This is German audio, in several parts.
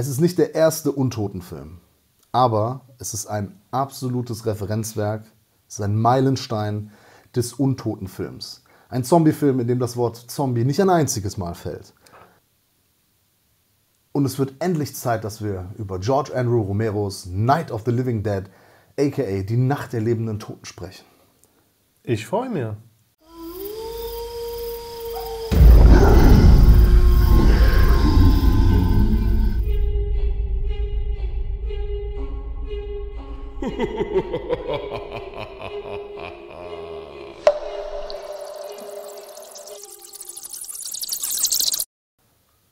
Es ist nicht der erste Untotenfilm, aber es ist ein absolutes Referenzwerk, es ist ein Meilenstein des Untotenfilms. Ein Zombiefilm, in dem das Wort Zombie nicht ein einziges Mal fällt. Und es wird endlich Zeit, dass wir über George Andrew Romeros Night of the Living Dead, a.k.a. die Nacht der lebenden Toten, sprechen. Ich freue mich.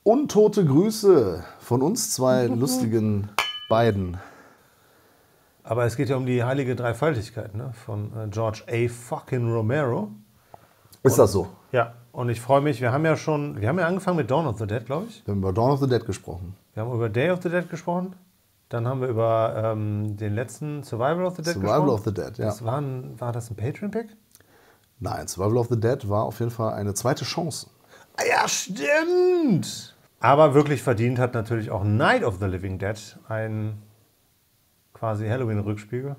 Untote Grüße von uns zwei lustigen beiden. Aber es geht ja um die heilige Dreifaltigkeit, ne? Von George A. fucking Romero. Ist das so? Ja, und ich freue mich, wir haben ja angefangen mit Dawn of the Dead, glaube ich. Wir haben über Dawn of the Dead gesprochen. Wir haben über Day of the Dead gesprochen. Dann haben wir über den letzten Survival of the Dead gesprochen. Survival of the Dead, ja. War das ein Patreon-Pick? Nein, Survival of the Dead war auf jeden Fall eine zweite Chance. Ja, stimmt! Aber wirklich verdient hat natürlich auch Night of the Living Dead, ein quasi Halloween-Rückspiegel.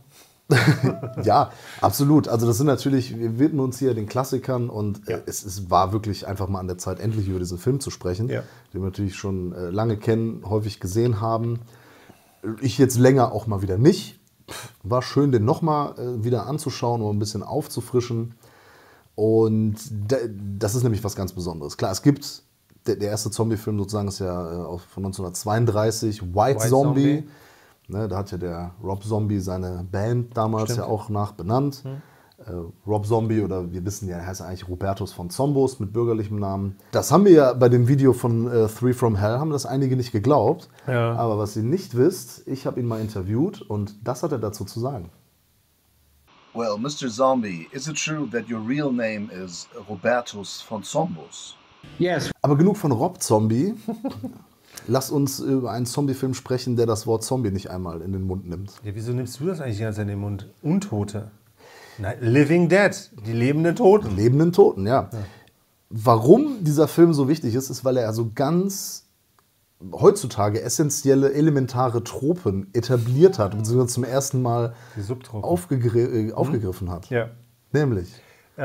Ja, absolut. Also das sind natürlich, wir widmen uns hier den Klassikern und ja, es war wirklich einfach mal an der Zeit, endlich über diesen Film zu sprechen, ja, den wir natürlich schon lange kennen, häufig gesehen haben. Ich jetzt länger auch mal wieder nicht. War schön, den nochmal wieder anzuschauen, um ein bisschen aufzufrischen. Und das ist nämlich was ganz Besonderes. Klar, es gibt, der erste Zombie-Film sozusagen ist ja von 1932, White Zombie. Ne, da hat ja der Rob Zombie seine Band damals ja auch nach benannt. Rob Zombie, oder wir wissen ja, er heißt eigentlich Robertus von Zombos mit bürgerlichem Namen. Das haben wir ja bei dem Video von Three from Hell, haben das einige nicht geglaubt. Ja. Aber was ihr nicht wisst, ich habe ihn mal interviewt und das hat er dazu zu sagen. Well, Mr. Zombie, is it true that your real name is Robertus von Zombos? Yes. Aber genug von Rob Zombie. Lass uns über einen Zombie-Film sprechen, der das Wort Zombie nicht einmal in den Mund nimmt. Ja, wieso nimmst du das eigentlich die ganze Zeit in den Mund? Untote. Nein, Living Dead, die lebenden Toten. Die lebenden Toten, ja. Warum dieser Film so wichtig ist, ist, weil er also ganz heutzutage essentielle, elementare Tropen etabliert hat, beziehungsweise zum ersten Mal aufgegriffen hat. Ja. Nämlich? Vor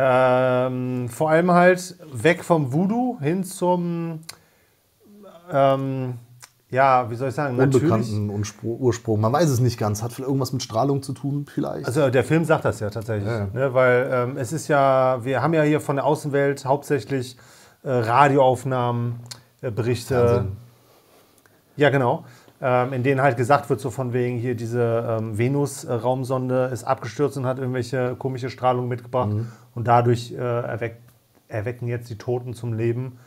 allem halt weg vom Voodoo hin zum, ja, wie soll ich sagen, unbekannten Ursprung. Man weiß es nicht ganz. Hat vielleicht irgendwas mit Strahlung zu tun, vielleicht? Also der Film sagt das ja tatsächlich. Ja. Ne? Weil es ist ja, wir haben ja hier von der Außenwelt hauptsächlich Radioaufnahmen, Berichte. Fernsehen. Ja, genau. In denen halt gesagt wird, so von wegen hier diese Venus-Raumsonde ist abgestürzt und hat irgendwelche komische Strahlung mitgebracht. Mhm. Und dadurch erwecken jetzt die Toten zum Leben.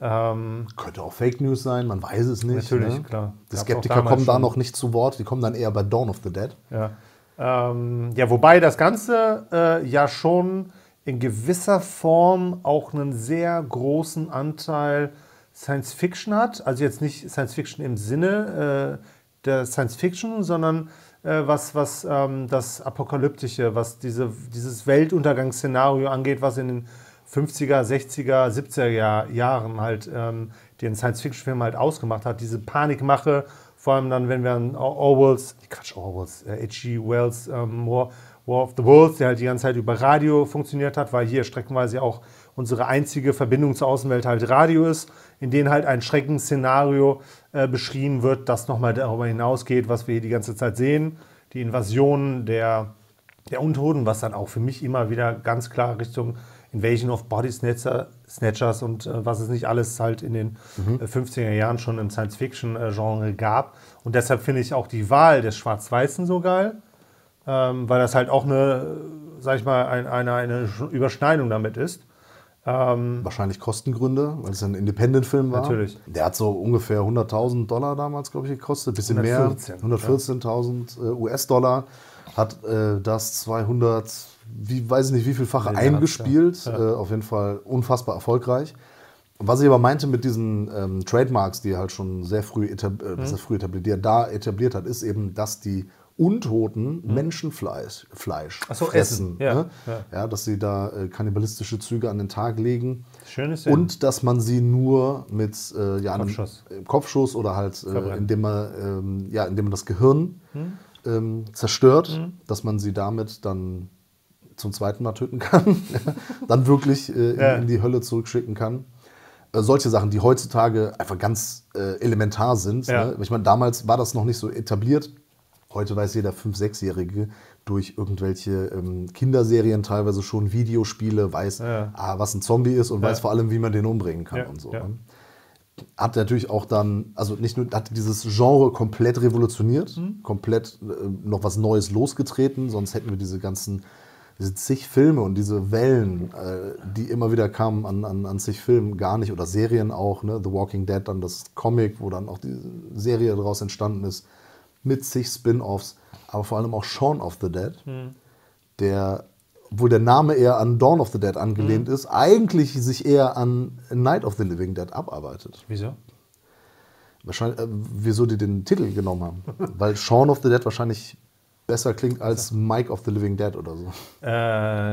Könnte auch Fake News sein, man weiß es nicht. Natürlich, ne? Klar. Die Skeptiker kommen da noch nicht zu Wort, die kommen dann eher bei Dawn of the Dead. Ja, ja, wobei das Ganze ja schon in gewisser Form auch einen sehr großen Anteil Science Fiction hat. Also jetzt nicht Science Fiction im Sinne der Science Fiction, sondern was das Apokalyptische, was dieses Weltuntergangsszenario angeht, was in den 50er, 60er, 70er Jahren halt den Science-Fiction-Film halt ausgemacht hat, diese Panikmache, vor allem dann, wenn wir an H.G. Wells, War of the Worlds, der halt die ganze Zeit über Radio funktioniert hat, weil hier streckenweise auch unsere einzige Verbindung zur Außenwelt halt Radio ist, in denen halt ein Schreckensszenario beschrieben wird, das nochmal darüber hinausgeht, was wir hier die ganze Zeit sehen, die Invasion der Untoten, was dann auch für mich immer wieder ganz klar Richtung Invasion of Body Snatchers und was es nicht alles halt in den 50er Jahren schon im Science-Fiction-Genre gab. Und deshalb finde ich auch die Wahl des Schwarz-Weißen so geil, weil das halt auch eine, sag ich mal, eine Überschneidung damit ist. Wahrscheinlich Kostengründe, weil es ein Independent-Film war. Natürlich. Der hat so ungefähr $100.000 damals, glaube ich, gekostet. Bisschen mehr, 114.000 US-Dollar. Hat das 200... weiß ich nicht, wie vielfache eingespielt. Ja. Ja. Auf jeden Fall unfassbar erfolgreich. Was ich aber meinte mit diesen Trademarks, die er halt schon sehr früh etabliert hat, ist eben, dass die untoten Menschenfleisch fressen. Ja. Ne? Ja. Ja, dass sie da kannibalistische Züge an den Tag legen. Schönes Sinn. Und dass man sie nur mit einem Kopfschuss oder halt, indem man das Gehirn zerstört, dass man sie damit dann zum zweiten Mal töten kann, dann wirklich in die Hölle zurückschicken kann. Solche Sachen, die heutzutage einfach ganz elementar sind. Ja. Ne? Ich meine, damals war das noch nicht so etabliert. Heute weiß jeder 5-, 6-Jährige durch irgendwelche Kinderserien, teilweise schon Videospiele, weiß, was ein Zombie ist und weiß vor allem, wie man den umbringen kann und so. Ne? Hat natürlich auch dann, also nicht nur, hat dieses Genre komplett revolutioniert, komplett noch was Neues losgetreten, sonst hätten wir diese ganzen zig Filme und diese Wellen, die immer wieder kamen an zig Filmen, gar nicht, oder Serien auch, ne? The Walking Dead, dann das Comic, wo dann auch die Serie daraus entstanden ist, mit zig Spin-Offs, aber vor allem auch Shaun of the Dead, der, obwohl der Name eher an Dawn of the Dead angelehnt ist, eigentlich sich eher an Night of the Living Dead abarbeitet. Wieso? Wahrscheinlich, wieso die den Titel genommen haben. Weil Shaun of the Dead wahrscheinlich besser klingt als Mike of the Living Dead oder so.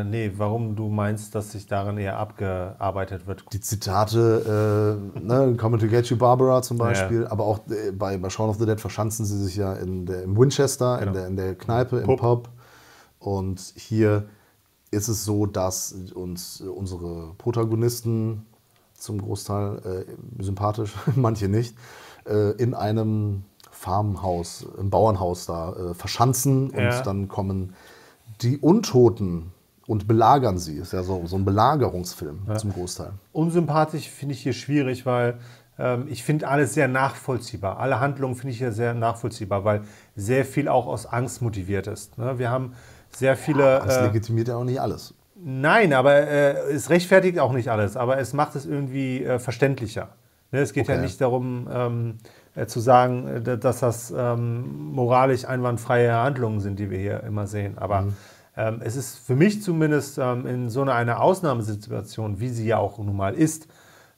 Nee, warum du meinst, dass sich darin eher abgearbeitet wird? Die Zitate, ne, Coming to Get You, Barbara zum Beispiel, aber auch bei Shaun of the Dead verschanzen sie sich ja im Winchester, in der Kneipe, im Pub. Und hier ist es so, dass uns unsere Protagonisten zum Großteil sympathisch, manche nicht, in einem Farmhaus, im Bauernhaus da verschanzen und dann kommen die Untoten und belagern sie. Ist ja so ein Belagerungsfilm zum Großteil. Unsympathisch finde ich hier schwierig, weil ich finde alles sehr nachvollziehbar. Alle Handlungen finde ich hier sehr nachvollziehbar, weil sehr viel auch aus Angst motiviert ist. Ne? Wir haben sehr viele... Ja, Angst legitimiert ja auch nicht alles. Nein, aber es rechtfertigt auch nicht alles, aber es macht es irgendwie verständlicher. Ne? Es geht ja nicht darum... zu sagen, dass das moralisch einwandfreie Handlungen sind, die wir hier immer sehen. Aber es ist für mich zumindest in so einer Ausnahmesituation, wie sie ja auch nun mal ist,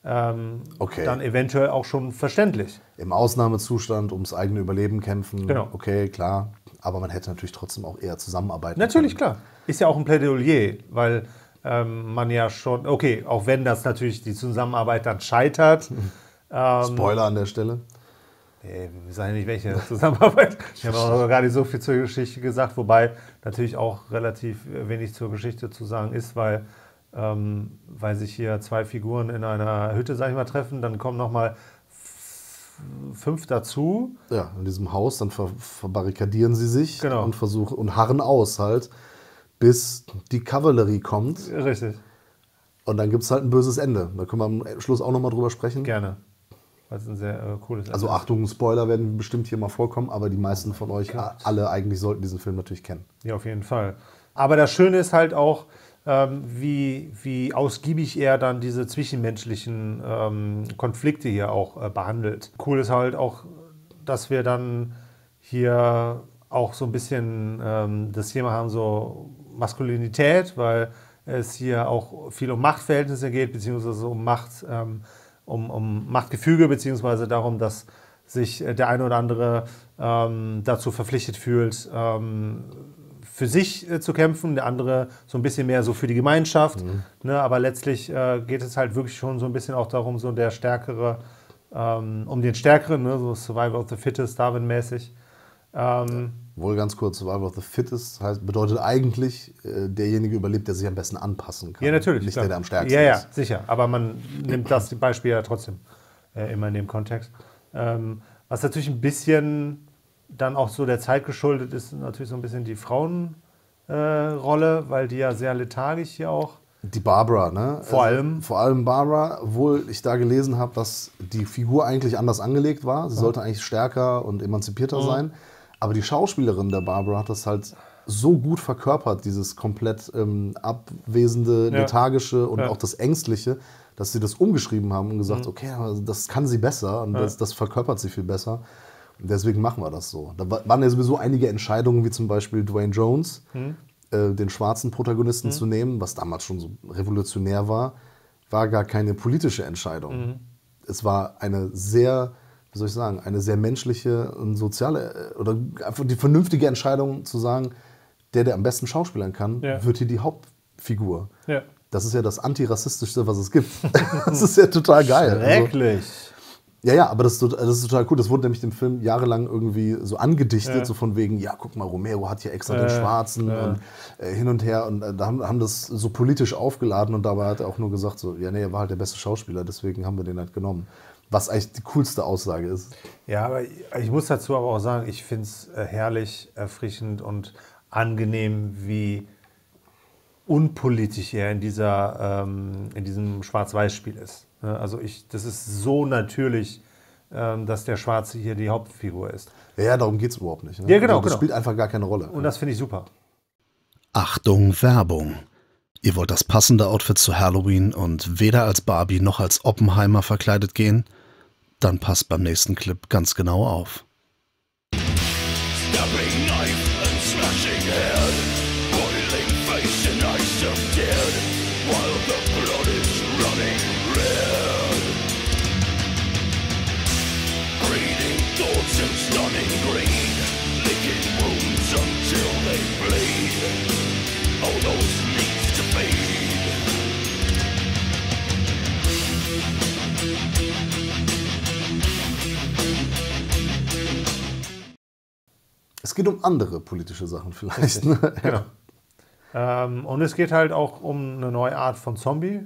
dann eventuell auch schon verständlich. Im Ausnahmezustand ums eigene Überleben kämpfen, okay, klar. Aber man hätte natürlich trotzdem auch eher zusammenarbeiten können. Klar. Ist ja auch ein Plädoyer, weil man ja schon, okay, auch wenn das natürlich die Zusammenarbeit dann scheitert. Spoiler an der Stelle. Ey, wir sagen nicht, welche Zusammenarbeit. Ich habe auch gar nicht so viel zur Geschichte gesagt, wobei natürlich auch relativ wenig zur Geschichte zu sagen ist, weil, weil sich hier zwei Figuren in einer Hütte, sag ich mal, treffen, dann kommen nochmal 5 dazu. Ja, in diesem Haus, dann verbarrikadieren sie sich und versuchen und harren aus halt, bis die Kavallerie kommt. Richtig. Und dann gibt es halt ein böses Ende. Da können wir am Schluss auch nochmal drüber sprechen. Gerne. Weil es ein sehr cooles Ende ist. Achtung, Spoiler werden bestimmt hier mal vorkommen, aber die meisten von euch, alle eigentlich, sollten diesen Film natürlich kennen. Ja, auf jeden Fall. Aber das Schöne ist halt auch, wie ausgiebig er dann diese zwischenmenschlichen Konflikte hier auch behandelt. Cool ist halt auch, dass wir dann hier auch so ein bisschen das Thema haben, so Maskulinität, weil es hier auch viel um Machtverhältnisse geht, beziehungsweise um Macht. Um Machtgefüge, beziehungsweise darum, dass sich der eine oder andere dazu verpflichtet fühlt, für sich zu kämpfen, der andere so ein bisschen mehr so für die Gemeinschaft. Ne, aber letztlich geht es halt wirklich schon so ein bisschen auch darum, so der Stärkere, um den Stärkeren, ne, so Survival of the Fittest, Darwin-mäßig. Wohl ganz kurz, Survival of the Fittest bedeutet eigentlich, derjenige überlebt, der sich am besten anpassen kann. Ja, natürlich. Nicht der, der am stärksten ist. Ja, sicher. Aber man nimmt das Beispiel ja trotzdem immer in dem Kontext. Was natürlich ein bisschen dann auch so der Zeit geschuldet ist, natürlich so ein bisschen die Frauenrolle, weil die ja sehr lethargisch hier auch. Die Barbara, ne? Vor allem Barbara, obwohl ich da gelesen habe, dass die Figur eigentlich anders angelegt war. Sie sollte eigentlich stärker und emanzipierter sein. Aber die Schauspielerin der Barbara hat das halt so gut verkörpert, dieses komplett abwesende, lethargische und auch das Ängstliche, dass sie das umgeschrieben haben und gesagt, okay, das kann sie besser und das verkörpert sie viel besser. Und deswegen machen wir das so. Da waren ja sowieso einige Entscheidungen, wie zum Beispiel Dwayne Jones, den schwarzen Protagonisten zu nehmen, was damals schon so revolutionär war, war gar keine politische Entscheidung. Es war eine sehr wie soll ich sagen, eine sehr menschliche und soziale oder einfach die vernünftige Entscheidung zu sagen, der am besten schauspielern kann, ja, wird hier die Hauptfigur. Ja. Das ist ja das Antirassistischste, was es gibt. Das ist ja total geil. Schrecklich. Also, ja, ja, aber das ist total cool. Das wurde nämlich dem Film jahrelang irgendwie so angedichtet, ja, so von wegen, ja, guck mal, Romero hat hier extra den Schwarzen und hin und her. Und da haben das so politisch aufgeladen und dabei hat er auch nur gesagt, so, ja, nee, er war halt der beste Schauspieler, deswegen haben wir den halt genommen. Was eigentlich die coolste Aussage ist. Ja, aber ich muss dazu aber auch sagen, ich finde es herrlich, erfrischend und angenehm, wie unpolitisch er in diesem Schwarz-Weiß-Spiel ist. Also das ist so natürlich, dass der Schwarze hier die Hauptfigur ist. Ja, darum geht es überhaupt nicht. Ne? Ja, genau. Das spielt einfach gar keine Rolle. Und das finde ich super. Achtung, Werbung. Ihr wollt das passende Outfit zu Halloween und weder als Barbie noch als Oppenheimer verkleidet gehen? Dann passt beim nächsten Clip ganz genau auf. Es geht um andere politische Sachen vielleicht. Ne? Genau. Und es geht halt auch um eine neue Art von Zombie,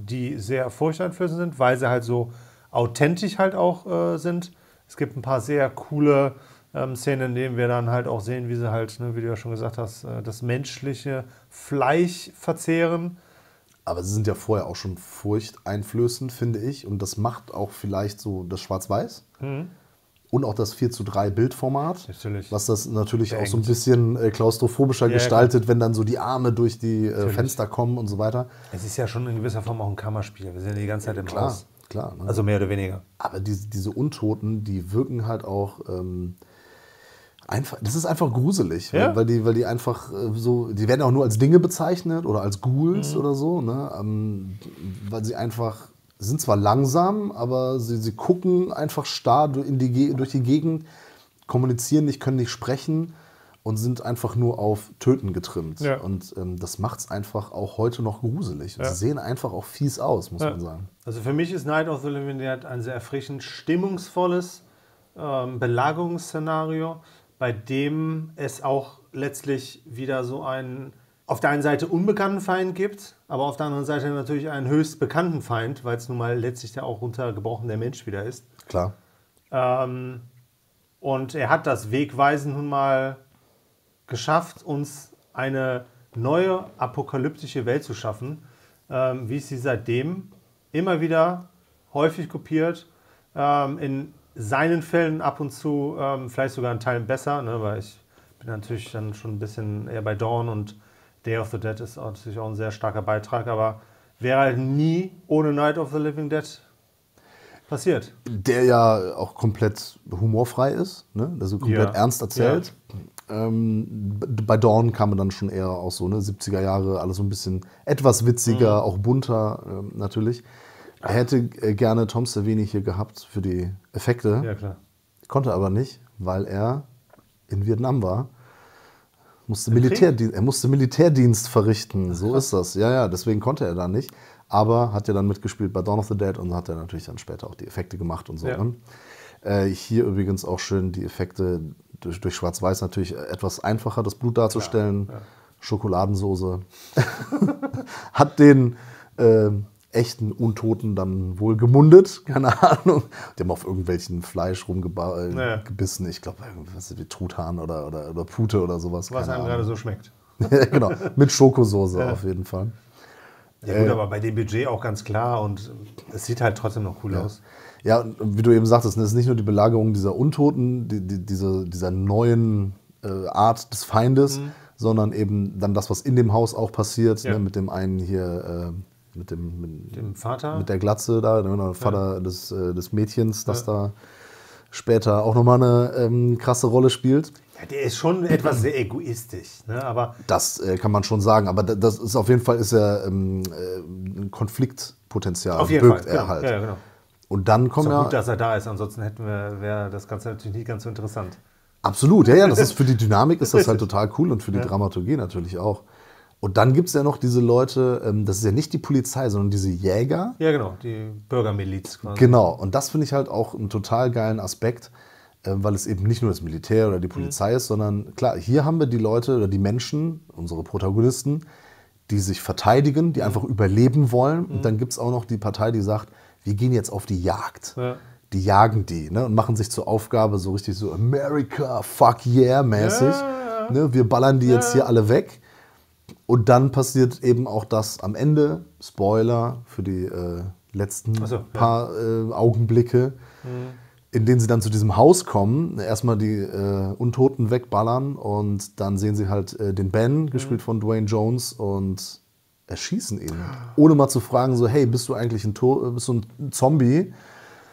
die sehr furchteinflößend sind, weil sie halt so authentisch halt auch sind. Es gibt ein paar sehr coole Szenen, in denen wir dann halt auch sehen, wie sie halt, ne, wie du ja schon gesagt hast, das menschliche Fleisch verzehren. Aber sie sind ja vorher auch schon furchteinflößend, finde ich. Und das macht auch vielleicht so das Schwarz-Weiß. Mhm. Und auch das 4:3 Bildformat, natürlich, was das natürlich auch so ein bisschen klaustrophobischer gestaltet, wenn dann so die Arme durch die Fenster kommen und so weiter. Es ist ja schon in gewisser Form auch ein Kammerspiel. Wir sind ja die ganze Zeit im Haus. Klar. Ne? Also mehr oder weniger. Aber diese Untoten, die wirken halt auch einfach, das ist einfach gruselig, ja, weil die einfach so, die werden auch nur als Dinge bezeichnet oder als Ghouls, mhm, oder so, ne? Weil sie einfach sind zwar langsam, aber sie gucken einfach starr durch die Gegend, kommunizieren nicht, können nicht sprechen und sind einfach nur auf Töten getrimmt. Ja. Und das macht es einfach auch heute noch gruselig. Ja. Sie sehen einfach auch fies aus, muss man sagen. Also für mich ist Night of the Living Dead ein sehr erfrischend stimmungsvolles Belagerungsszenario, bei dem es auch letztlich wieder so einen auf der einen Seite unbekannten Feind gibt, aber auf der anderen Seite natürlich einen höchst bekannten Feind, weil es nun mal letztlich da auch runtergebrochen der Mensch wieder ist. Klar. Und er hat das Wegweisen nun mal geschafft, uns eine neue apokalyptische Welt zu schaffen, wie es sie seitdem immer wieder häufig kopiert, in seinen Fällen ab und zu vielleicht sogar in Teilen besser, ne, weil ich bin natürlich dann schon ein bisschen eher bei Dawn und Day of the Dead ist natürlich auch ein sehr starker Beitrag, aber wäre halt nie ohne Night of the Living Dead passiert. Der ja auch komplett humorfrei ist, ne? Also komplett ernst erzählt. Ja. Bei Dawn kam man dann schon eher auch so, ne, 70er Jahre, alles so ein bisschen etwas witziger, auch bunter natürlich. Er hätte gerne Tom Savini hier gehabt für die Effekte, ja, klar, konnte aber nicht, weil er in Vietnam war. Er musste Militärdienst verrichten, so ist das. Ja, ja, deswegen konnte er da nicht. Aber hat ja dann mitgespielt bei Dawn of the Dead und hat er natürlich dann später auch die Effekte gemacht und so. Ja. Hier übrigens auch schön die Effekte durch Schwarz-Weiß natürlich etwas einfacher, das Blut darzustellen. Ja. Schokoladensoße. Hat den echten Untoten dann wohl gemundet, keine Ahnung. Die haben auf irgendwelchen Fleisch rumgebissen. Ich glaube, was wie Truthahn oder Pute oder sowas. Was einem gerade so schmeckt. Ja, genau, mit Schokosoße auf jeden Fall. Ja gut, aber bei dem Budget auch ganz klar und es sieht halt trotzdem noch cool aus. Ja, und wie du eben sagtest, es ist nicht nur die Belagerung dieser Untoten, dieser neuen Art des Feindes, sondern eben dann das, was in dem Haus auch passiert, ne, mit dem einen hier... Mit dem Vater? Mit der Glatze da, der Vater des Mädchens, das da später auch nochmal eine krasse Rolle spielt. Ja, der ist schon etwas sehr egoistisch, ne? Aber das kann man schon sagen, aber das ist auf jeden Fall ein Konfliktpotenzial. Auf jeden Fall, genau. Ja, genau. Und dann kommen ja... Ist gut, dass er da ist, ansonsten wäre das Ganze natürlich nicht ganz so interessant. Absolut, ja, ja, das ist für die Dynamik ist das halt total cool und für die Dramaturgie natürlich auch. Und dann gibt es ja noch diese Leute, das ist ja nicht die Polizei, sondern diese Jäger. Ja, genau, die Bürgermiliz quasi. Genau, und das finde ich halt auch einen total geilen Aspekt, weil es eben nicht nur das Militär oder die Polizei ist, sondern klar, hier haben wir die Leute oder die Menschen, unsere Protagonisten, die sich verteidigen, die einfach überleben wollen. Und dann gibt es auch noch die Partei, die sagt, wir gehen jetzt auf die Jagd. Ja. Die jagen die, ne, und machen sich zur Aufgabe so richtig so America, fuck yeah mäßig. Ja. Ne, wir ballern die jetzt hier alle weg. Und dann passiert eben auch das am Ende, Spoiler für die letzten paar Augenblicke, in denen sie dann zu diesem Haus kommen, erstmal die Untoten wegballern und dann sehen sie halt den Ben, gespielt von Dwayne Jones, und erschießen ihn. Ohne mal zu fragen, so, hey, bist du eigentlich bist du ein Zombie?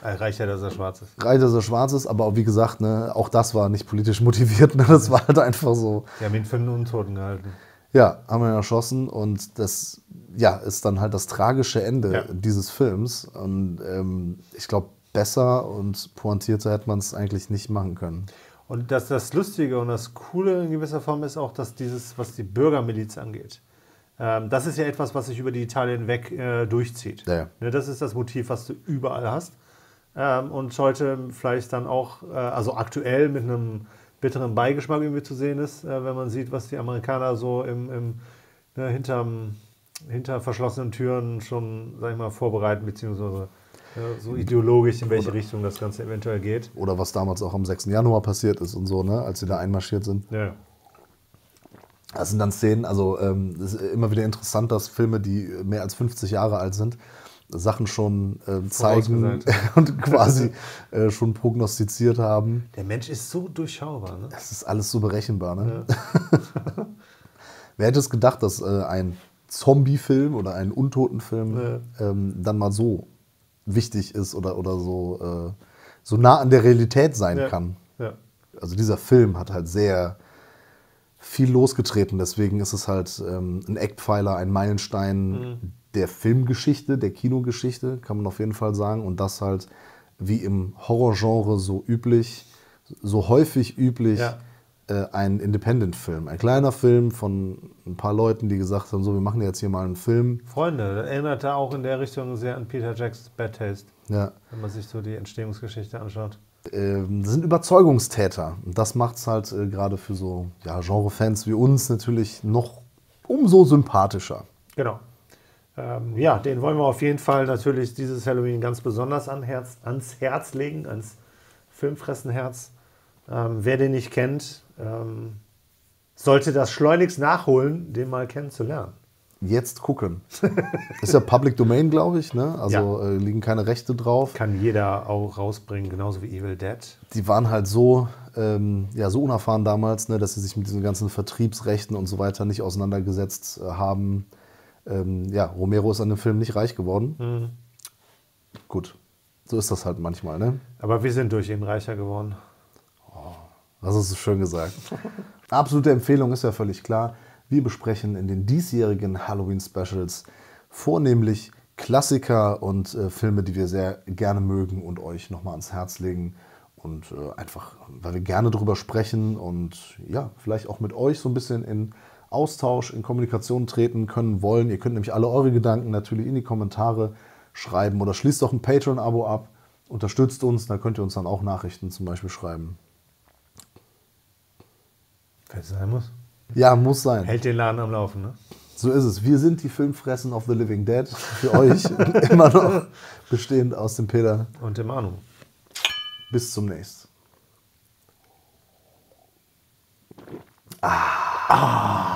Reicht ja, dass er schwarz ist. Reicht, dass er schwarz ist, aber auch, wie gesagt, ne, auch das war nicht politisch motiviert, ne, das war halt einfach so. Die haben ihn für einen Untoten gehalten. Ja, haben ihn erschossen und das ist dann halt das tragische Ende dieses Films. Und ich glaube, besser und pointierter hätte man es eigentlich nicht machen können. Und das Lustige und das Coole in gewisser Form ist auch, dass dieses, was die Bürgermiliz angeht, das ist ja etwas, was sich über die Italien hinweg durchzieht. Ja, ja. Das ist das Motiv, was du überall hast. Und heute vielleicht dann auch, also aktuell mit einem bitteren Beigeschmack irgendwie zu sehen ist, wenn man sieht, was die Amerikaner so hinter verschlossenen Türen schon, sag ich mal, vorbereiten, beziehungsweise so ideologisch, in welche Richtung das Ganze eventuell geht. Oder was damals auch am 6. Januar passiert ist und so, ne, als sie da einmarschiert sind. Ja. Das sind dann Szenen, also es ist immer wieder interessant, dass Filme, die mehr als 50 Jahre alt sind, Sachen schon zeigen und quasi schon prognostiziert haben. Der Mensch ist so durchschaubar, ne? Es ist alles so berechenbar, ne? Ja. Wer hätte es gedacht, dass ein Zombie-Film oder ein Untoten-Film dann mal so wichtig ist oder so, so nah an der Realität sein kann. Ja. Also dieser Film hat halt sehr viel losgetreten, deswegen ist es halt ein Eckpfeiler, ein Meilenstein der Filmgeschichte, der Kinogeschichte, kann man auf jeden Fall sagen. Und das halt, wie im Horrorgenre so üblich, so häufig üblich, ein Independent-Film. Ein kleiner Film von ein paar Leuten, die gesagt haben, so, wir machen jetzt hier mal einen Film. Freunde, das erinnert da auch in der Richtung sehr an Peter Jacksons Bad Taste, wenn man sich so die Entstehungsgeschichte anschaut. Das sind Überzeugungstäter. Und das macht es halt gerade für so Genre-Fans wie uns natürlich noch umso sympathischer. Genau. Ja, den wollen wir auf jeden Fall natürlich dieses Halloween ganz besonders ans Herz legen, ans Filmfressenherz. Wer den nicht kennt, sollte das schleunigst nachholen, den mal kennenzulernen. Jetzt gucken. Ist ja Public Domain, glaube ich, ne? Also liegen keine Rechte drauf. Kann jeder auch rausbringen, genauso wie Evil Dead. Die waren halt so, so unerfahren damals, ne, dass sie sich mit diesen ganzen Vertriebsrechten und so weiter nicht auseinandergesetzt haben. Romero ist an dem Film nicht reich geworden. Gut, so ist das halt manchmal, ne? Aber wir sind durch ihn reicher geworden. Oh, das hast du schön gesagt. Absolute Empfehlung, ist ja völlig klar. Wir besprechen in den diesjährigen Halloween-Specials vornehmlich Klassiker und Filme, die wir sehr gerne mögen und euch nochmal ans Herz legen. Und einfach, weil wir gerne drüber sprechen und ja, vielleicht auch mit euch so ein bisschen in Austausch, in Kommunikation treten können, wollen. Ihr könnt nämlich alle eure Gedanken natürlich in die Kommentare schreiben oder schließt doch ein Patreon-Abo ab, unterstützt uns, da könnt ihr uns dann auch Nachrichten zum Beispiel schreiben. Wenn es sein muss. Ja, muss sein. Hält den Laden am Laufen, ne? So ist es. Wir sind die Filmfressen of the Living Dead. Für euch immer noch bestehend aus dem Peter. Und dem Anu. Bis zum nächsten. Ah.